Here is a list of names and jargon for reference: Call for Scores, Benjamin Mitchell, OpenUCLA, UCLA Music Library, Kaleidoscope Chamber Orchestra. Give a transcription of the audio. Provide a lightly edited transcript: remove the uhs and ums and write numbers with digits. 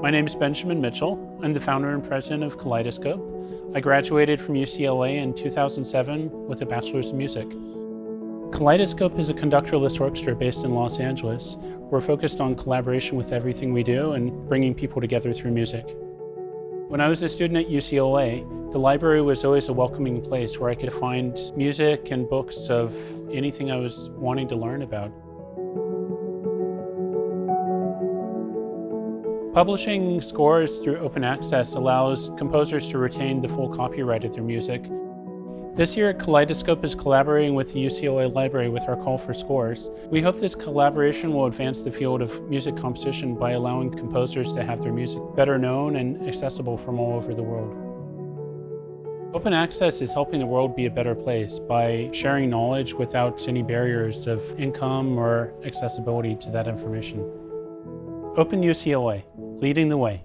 My name is Benjamin Mitchell. I'm the founder and president of Kaleidoscope. I graduated from UCLA in 2007 with a bachelor's in music. Kaleidoscope is a conductorless orchestra based in Los Angeles. We're focused on collaboration with everything we do and bringing people together through music. When I was a student at UCLA, the library was always a welcoming place where I could find music and books of anything I was wanting to learn about. Publishing scores through open access allows composers to retain the full copyright of their music. This year, Kaleidoscope is collaborating with the UCLA Library with our call for scores. We hope this collaboration will advance the field of music composition by allowing composers to have their music better known and accessible from all over the world. Open access is helping the world be a better place by sharing knowledge without any barriers of income or accessibility to that information. OpenUCLA, leading the way.